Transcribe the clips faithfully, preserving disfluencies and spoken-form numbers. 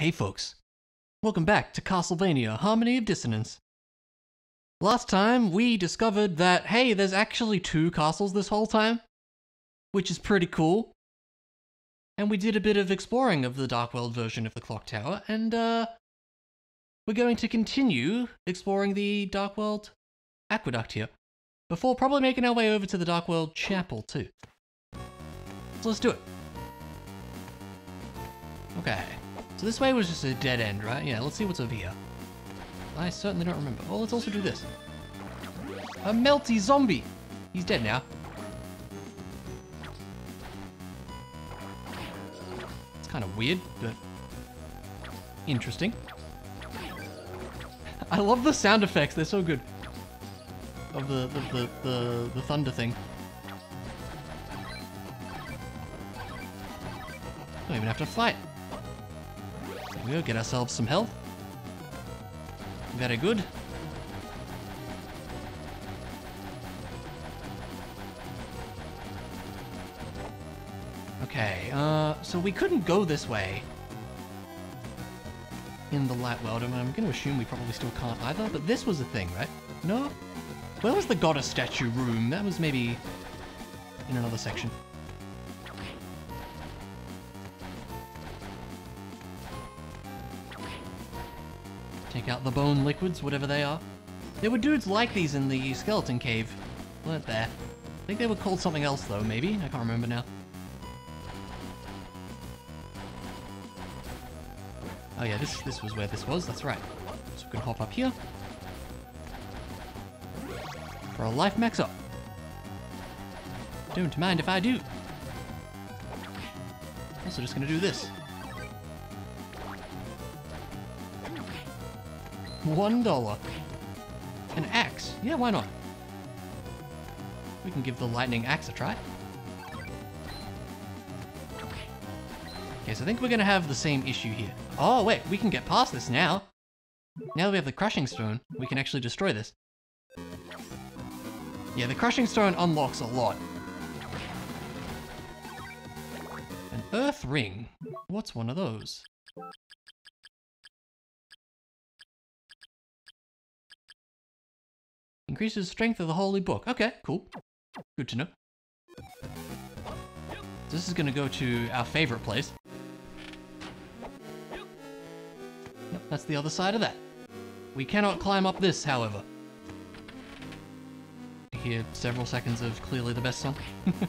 Hey folks, welcome back to Castlevania: Harmony of Dissonance. Last time we discovered that, hey, there's actually two castles this whole time, which is pretty cool. And we did a bit of exploring of the Dark World version of the Clock Tower, and uh, we're going to continue exploring the Dark World Aqueduct here, before probably making our way over to the Dark World Chapel too. So let's do it. Okay, so this way was just a dead end, right? Yeah, let's see what's over here. I certainly don't remember. Oh, let's also do this. A melty zombie! He's dead now. It's kind of weird, but interesting. I love the sound effects, they're so good. Of the, the, the, the, the thunder thing. Don't even have to fight. We'll get ourselves some health. Very good. Okay, uh, so we couldn't go this way in the light world, and I'm going to assume we probably still can't either, but this was a thing, right? No? Where was the goddess statue room? That was maybe in another section. Take out the bone liquids, whatever they are. There were dudes like these in the skeleton cave, weren't there? I think they were called something else though, maybe? I can't remember now. Oh yeah, this this was where this was, that's right. So we can hop up here. For a life max up. Don't mind if I do. Also just gonna do this. One dollar. An axe. Yeah, why not? We can give the lightning axe a try. Okay, so I think we're gonna have the same issue here. Oh, wait, we can get past this now. Now that we have the crushing stone, we can actually destroy this. Yeah, the crushing stone unlocks a lot. An earth ring. What's one of those? Increases the strength of the holy book. Okay, cool. Good to know. This is gonna go to our favorite place. Nope, that's the other side of that. We cannot climb up this, however. I hear several seconds of clearly the best song. Get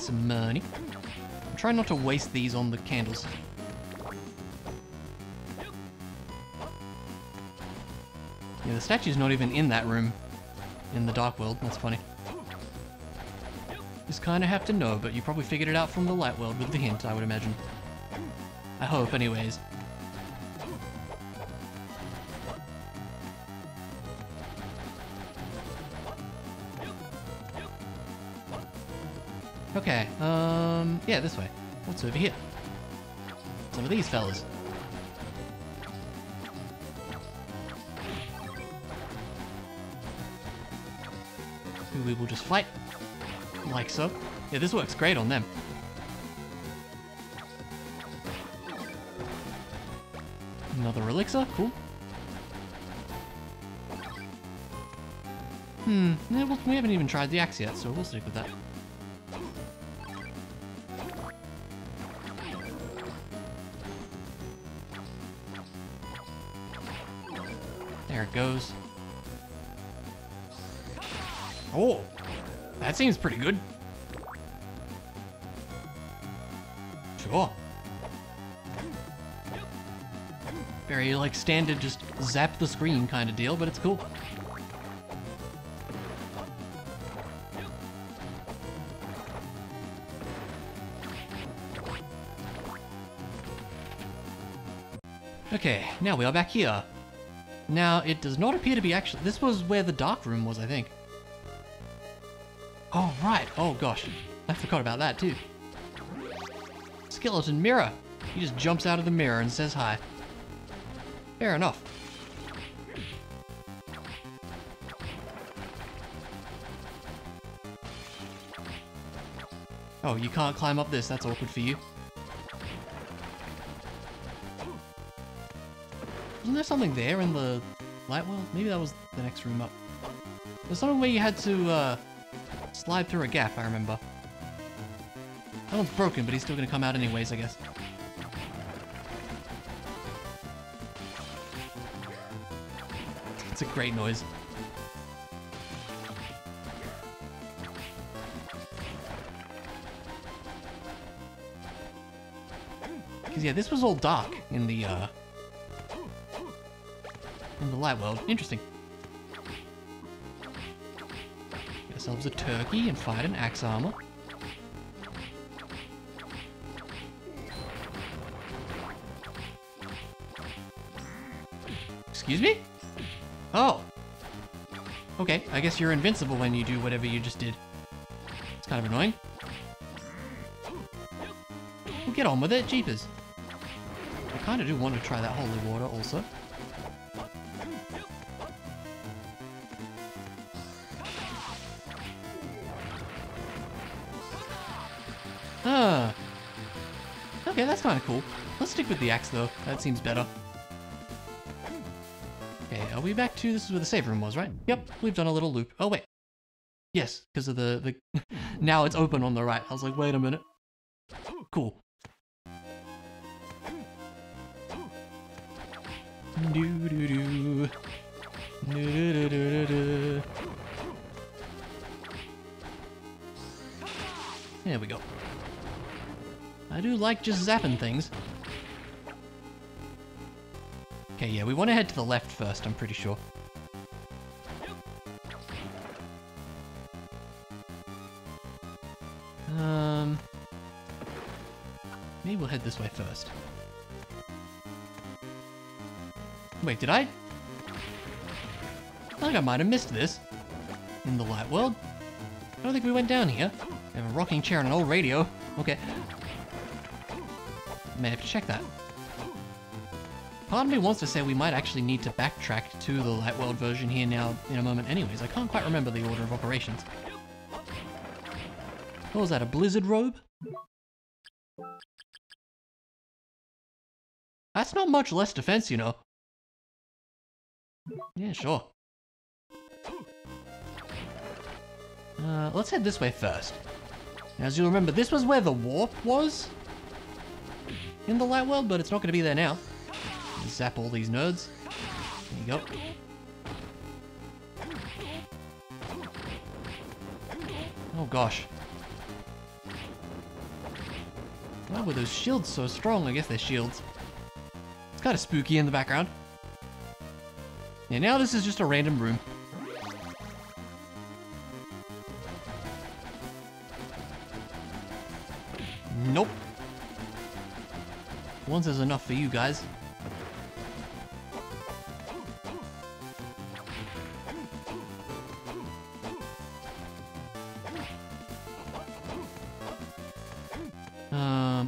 some money. I'm trying not to waste these on the candles. Yeah, the statue's not even in that room in the Dark World. That's funny. Just kind of have to know, but you probably figured it out from the Light World with the hint, I would imagine. I hope, anyways. Okay, um, yeah, this way. What's over here? Some of these fellas. We will just fight, like so. Yeah, this works great on them. Another elixir, cool. Hmm, yeah, well, we haven't even tried the axe yet, so we'll stick with that. There it goes. Oh, that seems pretty good. Sure. Very, like, standard, just zap the screen kind of deal, but it's cool. Okay, now we are back here. Now, it does not appear to be actually... This was where the dark room was, I think. Oh, right. Oh, gosh. I forgot about that, too. Skeleton mirror. He just jumps out of the mirror and says hi. Fair enough. Oh, you can't climb up this. That's awkward for you. Wasn't there something there in the light world? Maybe that was the next room up. There's something where you had to uh, slide through a gap, I remember. That one's broken, but he's still going to come out anyways, I guess. It's a great noise. Because, yeah, this was all dark in the, uh... in the light world. Interesting. Get ourselves a turkey and fight an axe armor. Excuse me? Oh. Okay, I guess you're invincible when you do whatever you just did. It's kind of annoying. Well, get on with it, jeepers. I kind of do want to try that holy water also. Ah. Okay, that's kind of cool. Let's stick with the axe though. That seems better. Are we back to, this is where the save room was, right? Yep, we've done a little loop. Oh, wait. Yes, because of the... the now it's open on the right. I was like, wait a minute. Cool. Doo-doo-doo. Doo-doo-doo-doo-doo. There we go. I do like just zapping things. Okay, yeah, we want to head to the left first, I'm pretty sure. Um, maybe we'll head this way first. Wait, did I? I think I might have missed this in the light world. I don't think we went down here. We have a rocking chair and an old radio. Okay. May have to check that. Part of me wants to say we might actually need to backtrack to the light world version here now in a moment anyways. I can't quite remember the order of operations. What was that, a blizzard robe? That's not much less defense, you know. Yeah, sure. Uh, let's head this way first. Now, as you'll remember, this was where the warp was in the light world, but it's not going to be there now. Zap all these nerds. There you go. Oh gosh. Why were those shields so strong? I guess they're shields. It's kind of spooky in the background. Yeah, now this is just a random room. Nope. Once is enough for you guys.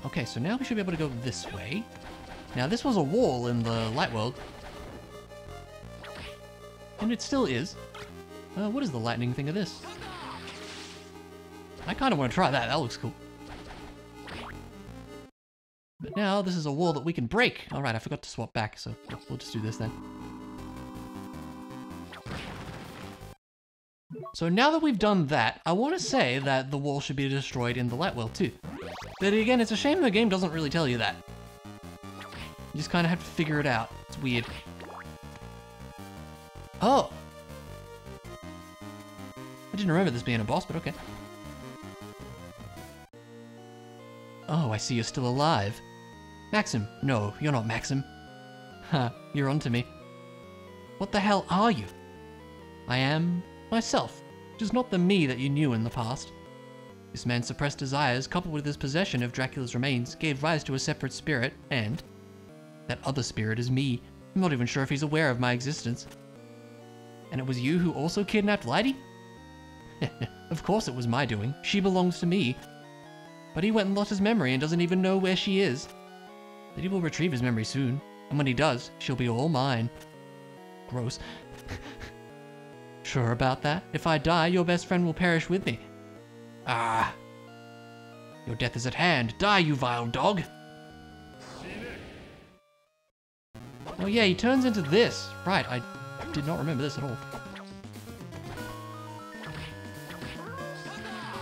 Okay, so now we should be able to go this way. Now, this was a wall in the light world. And it still is. Uh, what is the lightning thing of this? I kind of want to try that. That looks cool. But now, this is a wall that we can break. All right, I forgot to swap back, so we'll just do this then. So now that we've done that, I want to say that the wall should be destroyed in the light world too. But again, it's a shame the game doesn't really tell you that. You just kind of have to figure it out. It's weird. Oh! I didn't remember this being a boss, but okay. Oh, I see you're still alive. Maxim. No, you're not Maxim. Huh, you're onto me. What the hell are you? I am myself, just not the me that you knew in the past. This man's suppressed desires, coupled with his possession of Dracula's remains, gave rise to a separate spirit, and... that other spirit is me. I'm not even sure if he's aware of my existence. And it was you who also kidnapped Lydie? Of course it was my doing. She belongs to me. But he went and lost his memory and doesn't even know where she is. But he will retrieve his memory soon, and when he does, she'll be all mine. Gross. Sure about that? If I die, your best friend will perish with me. Ah. Your death is at hand. Die, you vile dog! Oh yeah, he turns into this. Right, I did not remember this at all.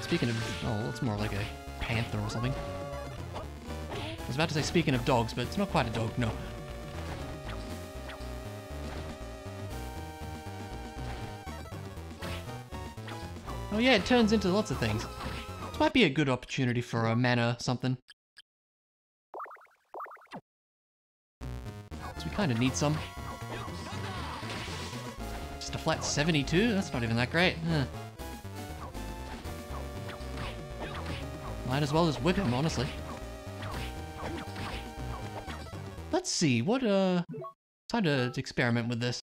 Speaking of... oh, it's more like a panther or something. I was about to say speaking of dogs, but it's not quite a dog, no. Oh yeah, it turns into lots of things. This might be a good opportunity for a manor or something. So we kind of need some. Just a flat seventy-two? That's not even that great. Huh. Might as well just whip him, honestly. Let's see, what, uh... time to experiment with this.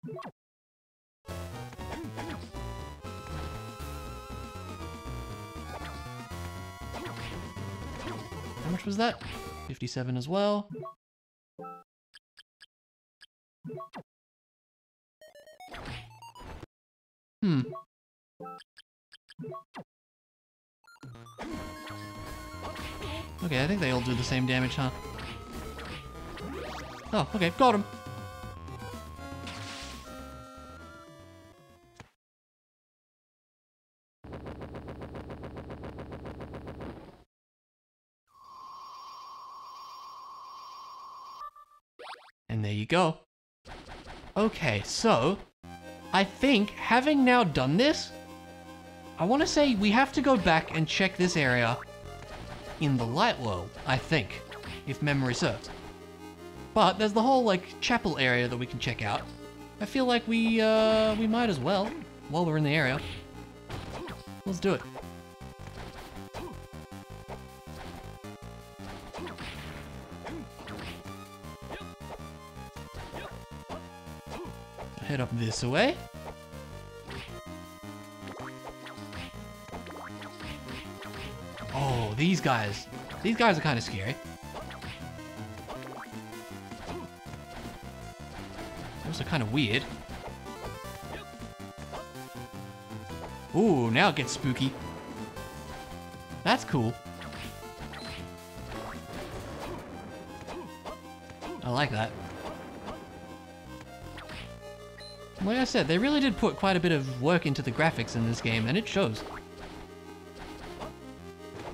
How much was that? fifty-seven as well. Hmm. Okay, I think they all do the same damage, huh? Oh, okay, got him! And there you go. Okay, so... I think, having now done this... I want to say we have to go back and check this area in the light world, I think, if memory serves. But there's the whole, like, chapel area that we can check out. I feel like we, uh, we might as well, while we're in the area. Let's do it. Head up this way. Oh, these guys. These guys are kind of scary. Those are kind of weird. Ooh, now it gets spooky. That's cool. I like that. Like I said, they really did put quite a bit of work into the graphics in this game, and it shows.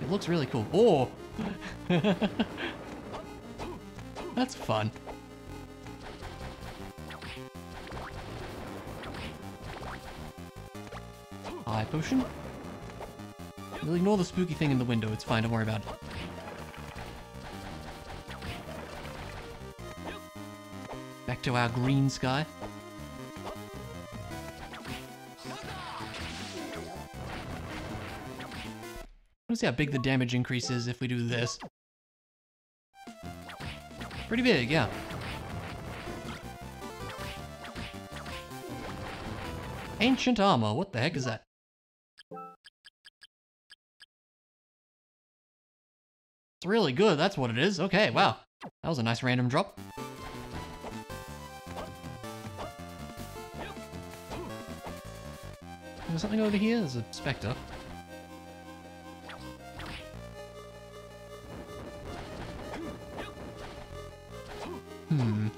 It looks really cool. Oh! That's fun. Eye potion. We'll ignore the spooky thing in the window, it's fine, don't worry about it. Back to our green sky. Let's see how big the damage increase is if we do this. Pretty big, yeah. Ancient armor, what the heck is that? It's really good, that's what it is. Okay, wow. That was a nice random drop. There's something over here? There's a spectre. Hmm.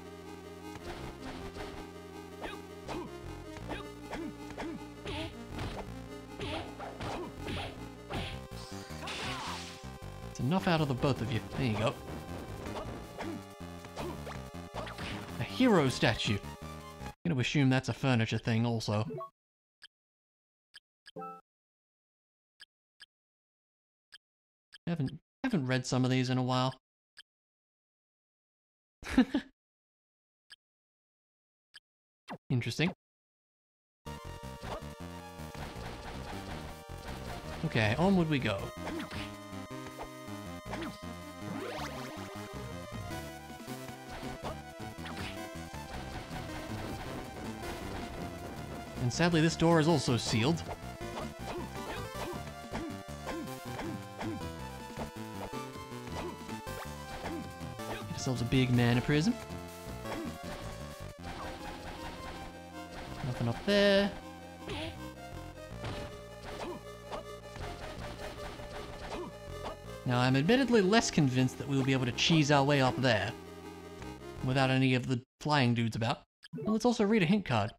It's enough out of the both of you. There you go. A hero statue. I'm going to assume that's a furniture thing also. Haven't haven't read some of these in a while. Interesting. Okay, onward we go. And sadly, this door is also sealed. Get ourselves a big mana prism. Nothing up there. Now, I'm admittedly less convinced that we will be able to cheese our way up there without any of the flying dudes about. Well, let's also read a hint card.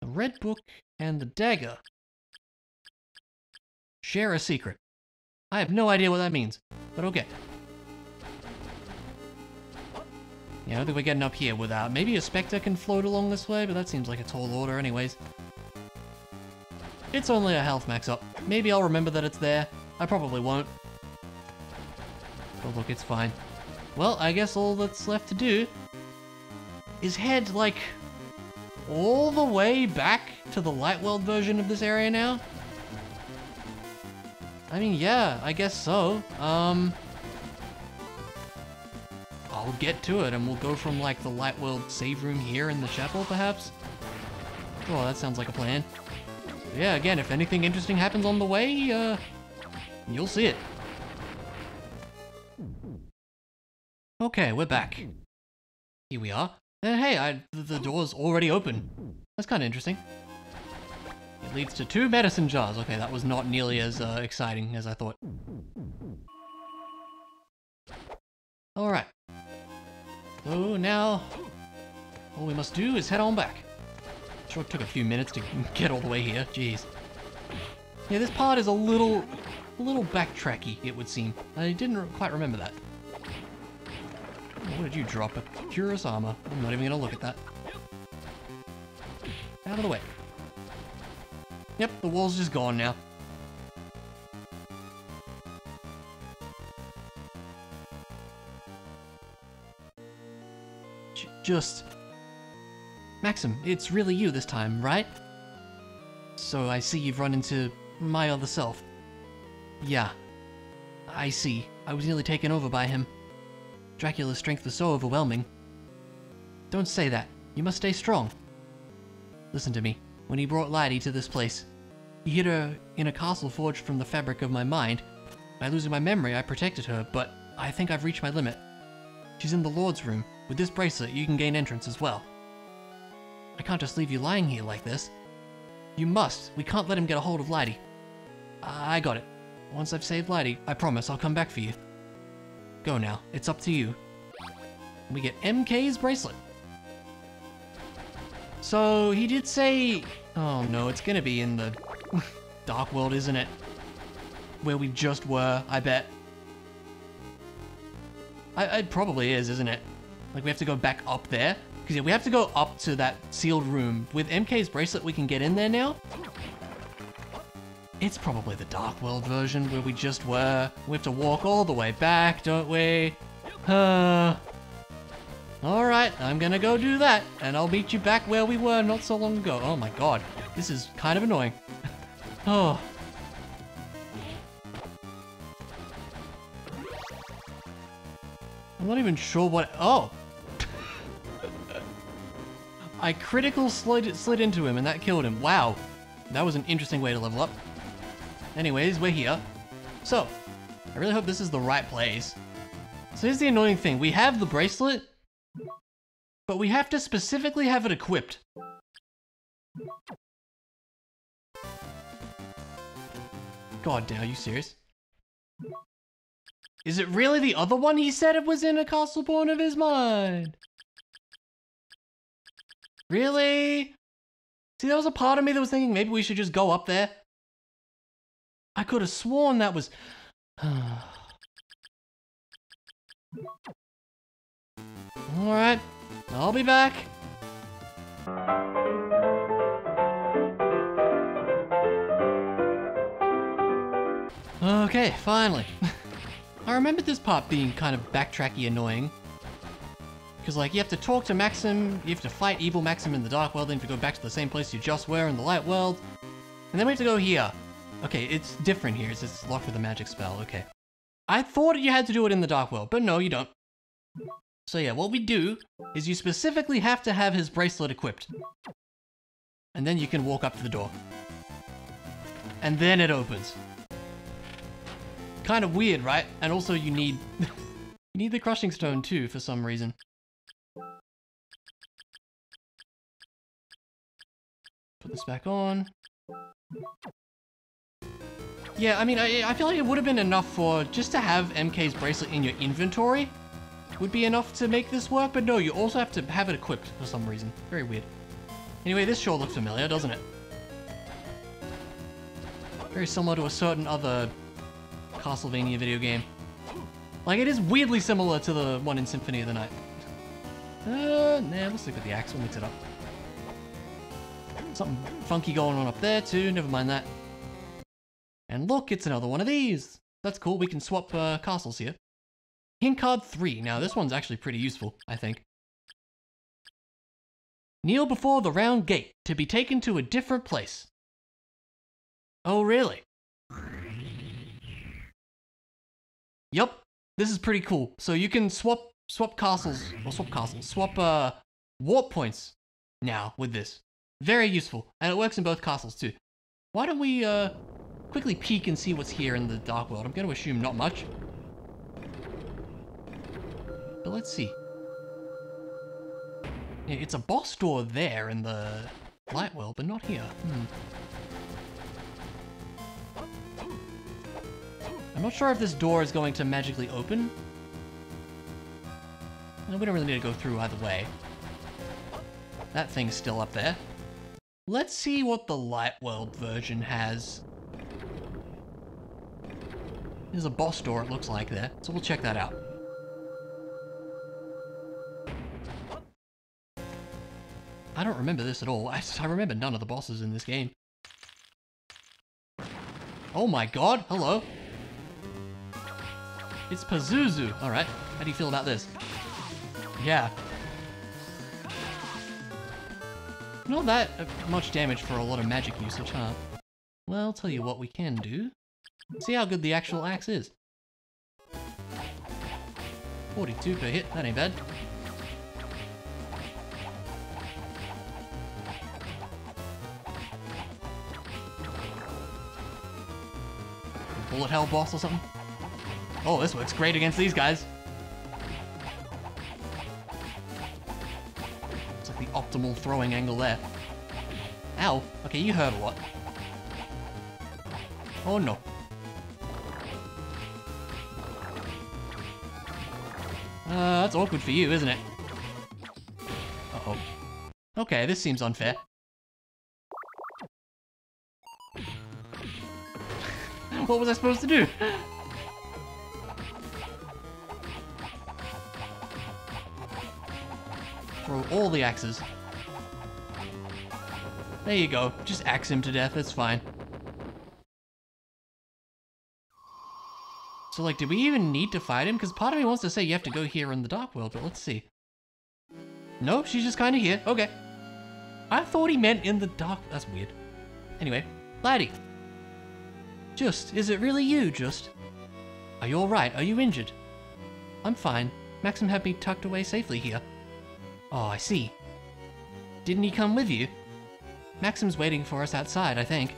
The red book and the dagger share a secret. I have no idea what that means, but okay. Yeah, I don't think we're getting up here without... Maybe a spectre can float along this way, but that seems like a tall order anyways. It's only a health max up. Maybe I'll remember that it's there. I probably won't. But look, it's fine. Well, I guess all that's left to do is head, like, all the way back to the light world version of this area now. I mean, yeah, I guess so. Um... I'll get to it, and we'll go from, like, the light world save room here in the chapel, perhaps? Oh, that sounds like a plan. Yeah, again, if anything interesting happens on the way, uh... you'll see it. Okay, we're back. Here we are. And hey, I, the door's already open. That's kind of interesting. It leads to two medicine jars. Okay, that was not nearly as uh, exciting as I thought. Alright. So now, all we must do is head on back. Sure it took a few minutes to get all the way here, jeez. Yeah, this part is a little, a little backtracky, it would seem. I didn't quite remember that. What did you drop? A curious armor. I'm not even gonna look at that. Out of the way. Yep, the wall's just gone now. J just... Maxim, it's really you this time, right? So I see you've run into my other self. Yeah. I see. I was nearly taken over by him. Dracula's strength was so overwhelming. Don't say that. You must stay strong. Listen to me. When he brought Lydie to this place, he hid her in a castle forged from the fabric of my mind. By losing my memory, I protected her, but I think I've reached my limit. She's in the Lord's room. With this bracelet, you can gain entrance as well. I can't just leave you lying here like this. You must. We can't let him get a hold of Lydie. I got it. Once I've saved Lydie, I promise I'll come back for you. Go now. It's up to you. We get M K's bracelet. So, he did say... Oh no, it's gonna be in the dark world, isn't it? Where we just were, I bet. I, it probably is, isn't it? Like, we have to go back up there? Because yeah, we have to go up to that sealed room. With M K's bracelet, we can get in there now? It's probably the dark world version where we just were. We have to walk all the way back, don't we? Uh... Alright, I'm gonna go do that, and I'll meet you back where we were not so long ago. Oh my god, this is kind of annoying. Oh. I'm not even sure what- oh! I critical slid, slid into him and that killed him. Wow, that was an interesting way to level up. Anyways, we're here. So, I really hope this is the right place. So here's the annoying thing, we have the bracelet, but we have to specifically have it equipped. God damn, are you serious? Is it really the other one he said it was in a castle born of his mind? Really? See, there was a part of me that was thinking maybe we should just go up there. I could have sworn that was... Alright. I'll be back. Okay, finally. I remember this part being kind of backtracky annoying. Because, like, you have to talk to Maxim, you have to fight evil Maxim in the Dark World, then you have to go back to the same place you just were in the Light World. And then we have to go here. Okay, it's different here. It's just locked with a magic spell. Okay. I thought you had to do it in the Dark World, but no, you don't. So yeah, what we do is you specifically have to have his bracelet equipped. And then you can walk up to the door. And then it opens. Kind of weird, right? And also you need you need the crushing stone too for some reason. Put this back on. Yeah, I mean, I, I feel like it would have been enough for just to have M K's bracelet in your inventory would be enough to make this work, but no, you also have to have it equipped for some reason. Very weird. Anyway, this sure looks familiar, doesn't it? Very similar to a certain other Castlevania video game. Like, it is weirdly similar to the one in Symphony of the Night. Uh, nah, we'll stick with the axe, we'll mix it up. Something funky going on up there too, never mind that. And look, it's another one of these! That's cool, we can swap uh, castles here. Hint card three. Now this one's actually pretty useful, I think. Kneel before the round gate to be taken to a different place. Oh, really? Yup, this is pretty cool. So you can swap swap castles, or swap castles, swap uh, warp points now with this. Very useful, and it works in both castles too. Why don't we uh, quickly peek and see what's here in the Dark World? I'm going to assume not much. But let's see. Yeah, it's a boss door there in the Light World, but not here. Hmm. I'm not sure if this door is going to magically open. No, we don't really need to go through either way. That thing's still up there. Let's see what the Light World version has. There's a boss door, it looks like, there. So we'll check that out. I don't remember this at all. I, I remember none of the bosses in this game. Oh my god, hello. It's Pazuzu. Alright, how do you feel about this? Yeah. Not that much damage for a lot of magic usage, huh? Well, I'll tell you what we can do. See how good the actual axe is. forty-two per hit, that ain't bad. Bullet hell boss or something? Oh, this works great against these guys. It's like the optimal throwing angle there. Ow. Okay, you hurt a lot. Oh no. Uh, that's awkward for you, isn't it? Uh-oh. Okay, this seems unfair. What was I supposed to do? Throw all the axes. There you go. Just axe him to death. It's fine. So, like, did we even need to fight him? Because part of me wants to say you have to go here in the Dark World, but let's see. No, she's just kind of here. Okay. I thought he meant in the dark. That's weird. Anyway, laddie. Just, is it really you, Just? Are you alright? Are you injured? I'm fine. Maxim had me tucked away safely here. Oh, I see. Didn't he come with you? Maxim's waiting for us outside, I think.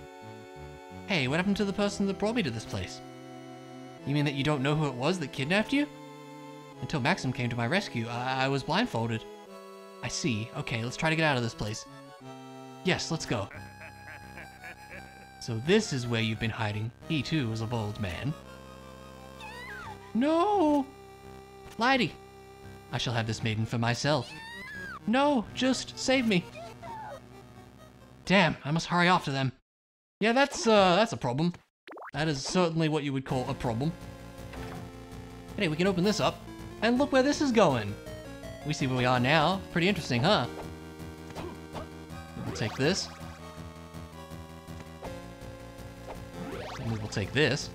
Hey, what happened to the person that brought me to this place? You mean that you don't know who it was that kidnapped you? Until Maxim came to my rescue, I, I was blindfolded. I see. Okay, let's try to get out of this place. Yes, let's go. So this is where you've been hiding. He too was a bold man. No! Lady! I shall have this maiden for myself. No, just save me. Damn, I must hurry after them. Yeah, that's uh, that's a problem. That is certainly what you would call a problem. Hey, we can open this up. And look where this is going. We see where we are now. Pretty interesting, huh? We'll take this. And we'll take this.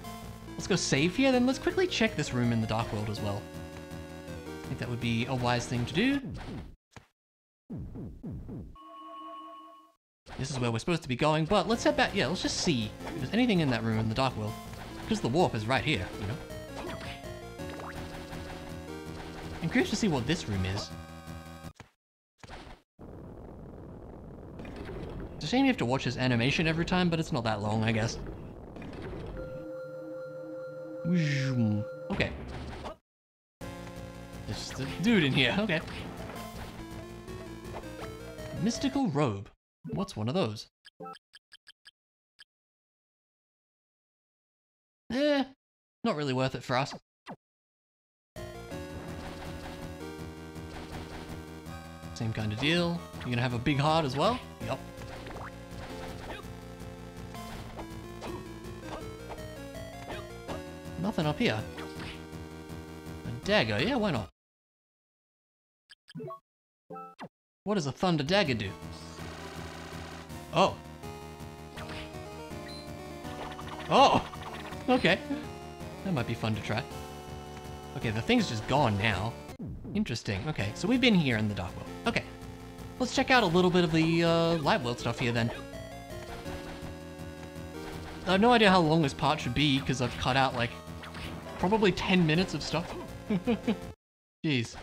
Let's go save here, then let's quickly check this room in the Dark World as well. I think that would be a wise thing to do. This is where we're supposed to be going, but let's head back. Yeah, let's just see if there's anything in that room in the Dark World. Because the warp is right here, you know? I'm curious to see what this room is. It's a shame you have to watch this animation every time, but it's not that long, I guess. Okay. There's just a dude in here, okay. Mystical robe. What's one of those? Eh, not really worth it for us. Same kind of deal. You're going to have a big heart as well? Yup. Nothing up here. A dagger, yeah, why not? What does a thunder dagger do? Oh. Oh! Okay. That might be fun to try. Okay, the thing's just gone now. Interesting. Okay, so we've been here in the Dark World. Okay. Let's check out a little bit of the uh, Light World stuff here then. I have no idea how long this part should be because I've cut out like probably ten minutes of stuff. Jeez.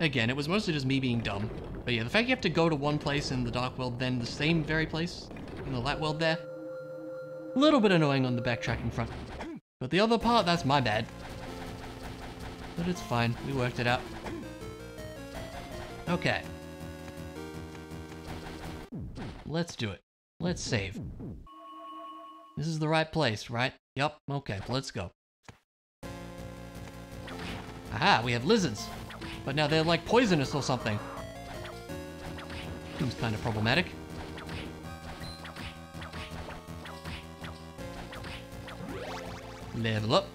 Again, it was mostly just me being dumb. But yeah, the fact you have to go to one place in the Dark World, then the same very place in the Light World there. A little bit annoying on the backtracking front. But the other part, that's my bad. But it's fine, we worked it out. Okay. Let's do it. Let's save. This is the right place, right? Yup, okay, let's go. Aha, we have lizards. But now they're like poisonous or something. Seems kind of problematic. Level up.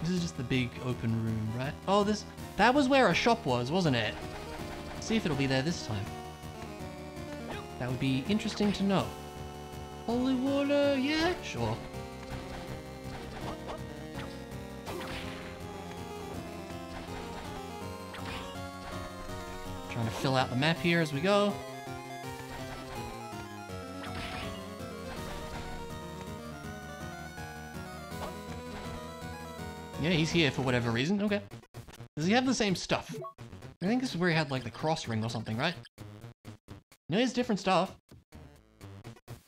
This is just the big open room, right? Oh, this, that was where a shop was, wasn't it? Let's see if it'll be there this time. That would be interesting to know. Holy water, yeah, sure. Trying to fill out the map here as we go. Yeah, he's here for whatever reason. Okay. Does he have the same stuff? I think this is where he had like the cross ring or something, right? No, he has different stuff.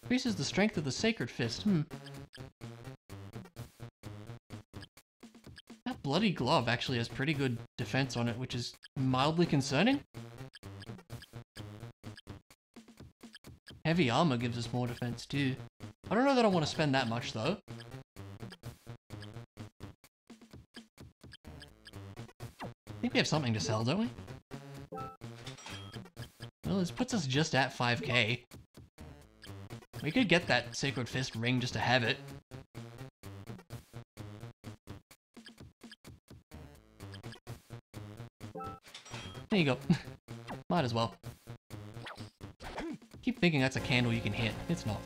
Increases the strength of the sacred fist. Hmm. That bloody glove actually has pretty good defense on it, which is mildly concerning. Heavy armor gives us more defense too. I don't know that I want to spend that much though. I think we have something to sell, don't we? Well, this puts us just at five K. We could get that Sacred Fist ring just to have it. There you go. Might as well. Keep thinking that's a candle you can hit. It's not.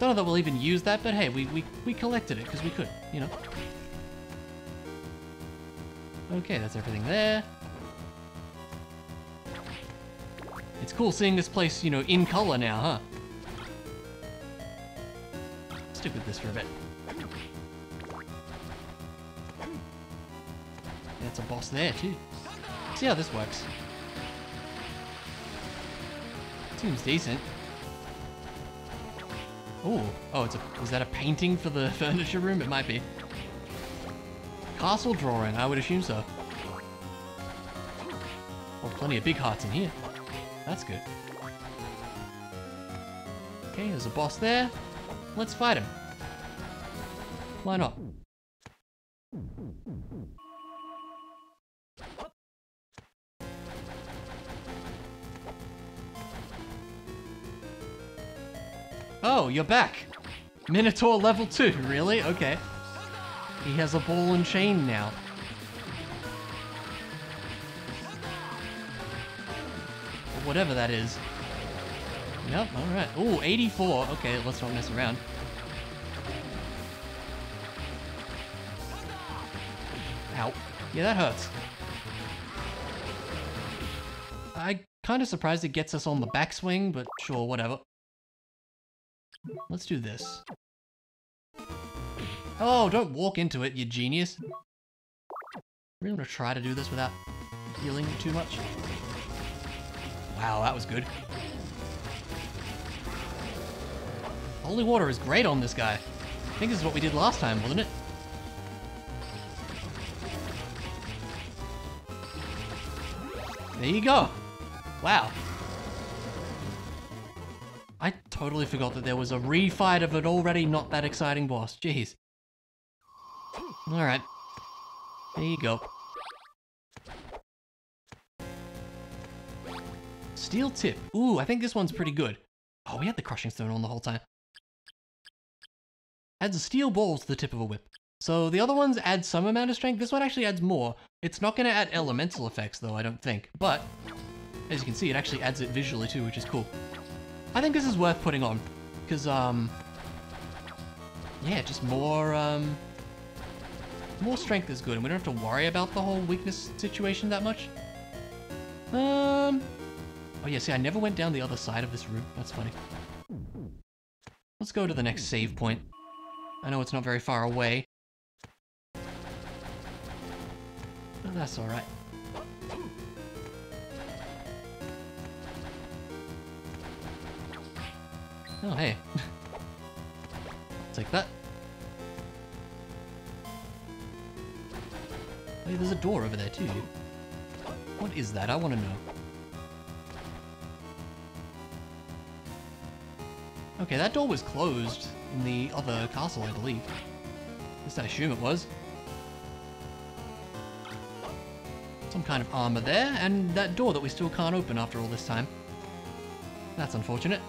Don't know that we'll even use that, but hey, we, we, we collected it because we could, you know. Okay, that's everything there. It's cool seeing this place, you know, in color now, huh? Stick with this for a bit. That's a boss there, too. See how this works. Seems decent. Ooh. Oh, it's a, is that a painting for the furniture room? It might be. Castle drawing, I would assume so. Well, plenty of big hearts in here. That's good. Okay, there's a boss there. Let's fight him. Why not? Oh, you're back. Minotaur level two, really? Okay. He has a ball and chain now. Or whatever that is. Yep, alright. Ooh, eighty-four. Okay, let's not mess around. Ow. Yeah, that hurts. I'm kind of surprised it gets us on the backswing, but sure, whatever. Let's do this. Oh, don't walk into it, you genius. Really want to try to do this without healing too much. Wow, that was good. Holy water is great on this guy. I think this is what we did last time, wasn't it? There you go. Wow. I totally forgot that there was a refight of an already not that exciting boss. Jeez. Alright. There you go. Steel tip. Ooh, I think this one's pretty good. Oh, we had the crushing stone on the whole time. Adds a steel ball to the tip of a whip. So the other ones add some amount of strength. This one actually adds more. It's not going to add elemental effects though, I don't think. But as you can see, it actually adds it visually too, which is cool. I think this is worth putting on because, um, yeah, just more, um, more strength is good and we don't have to worry about the whole weakness situation that much. Um, oh yeah, see, I never went down the other side of this room. That's funny. Let's go to the next save point. I know it's not very far away. That's alright. Oh, hey. Take that. Hey, there's a door over there too. What is that? I want to know. Okay, that door was closed in the other castle, I believe. At least I assume it was. Some kind of armor there, and that door that we still can't open after all this time. That's unfortunate.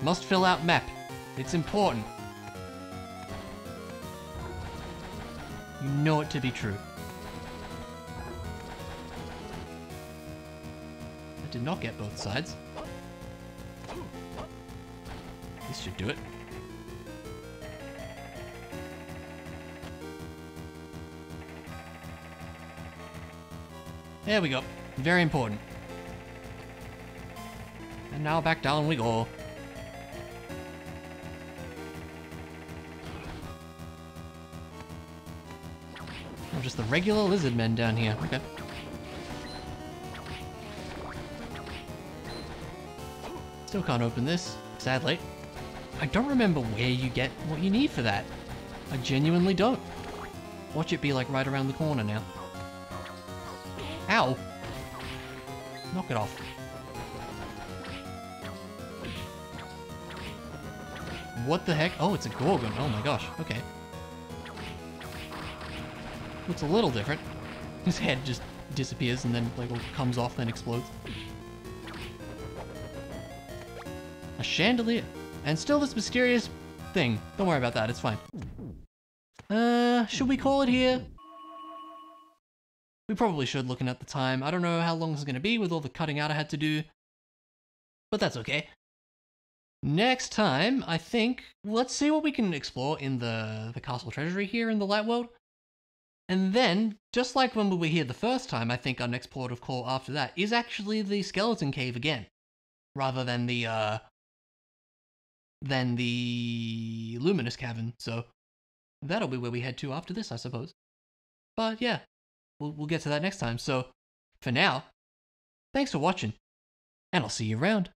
Must fill out map. It's important. You know it to be true. I did not get both sides. This should do it. There we go. Very important. And now back down we go. Oh, just the regular lizard men down here. Okay. Still can't open this, sadly. I don't remember where you get what you need for that. I genuinely don't. Watch it be like right around the corner now. Ow! Knock it off. What the heck? Oh, it's a Gorgon. Oh my gosh. Okay. Looks a little different. His head just disappears and then like comes off and explodes. A chandelier. And still this mysterious thing. Don't worry about that, it's fine. Uh, should we call it here? We probably should, looking at the time. I don't know how long this is going to be with all the cutting out I had to do. But that's okay. Next time, I think, let's see what we can explore in the, the castle treasury here in the light world. And then, just like when we were here the first time, I think our next port of call after that is actually the skeleton cave again. Rather than the, uh... than the luminous cavern, so that'll be where we head to after this, I suppose. But yeah, we'll, we'll get to that next time. So for now, thanks for watching, and I'll see you around.